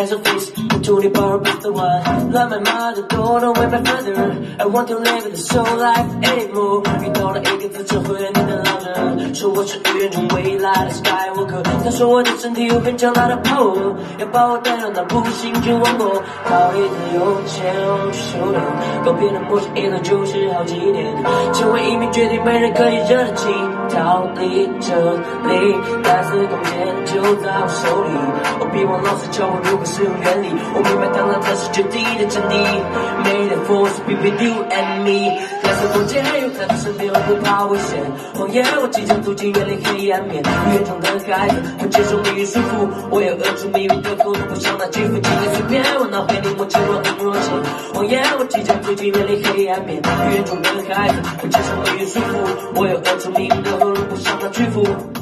has a face to the bar but the one. Love my mother, don't know where my brother. I want to live in the soul life anymore. We don't need it for the whole and the love. So what's the doing the way light skywalker? That's what it's in the open to lot of power. About that on the pushing you one more. How it your child show them. Go be the most in the juice how you did. So we image the America is your team. Tao literally that's the content to now slowly. Or be one lost the trouble you soon handy. Or be my talent that's a deed. Made a force be with you and me. That's the content that's a beautiful power set. Oh yeah, what you do to really key and me. You don't look like what you be useful. Or you're up to me with the cool push on that you would disappear when not any more children. Oh yeah, what you do to really key and me. You don't look like what you be useful. Or you're up to me with the 我要做你的路，不想再屈服。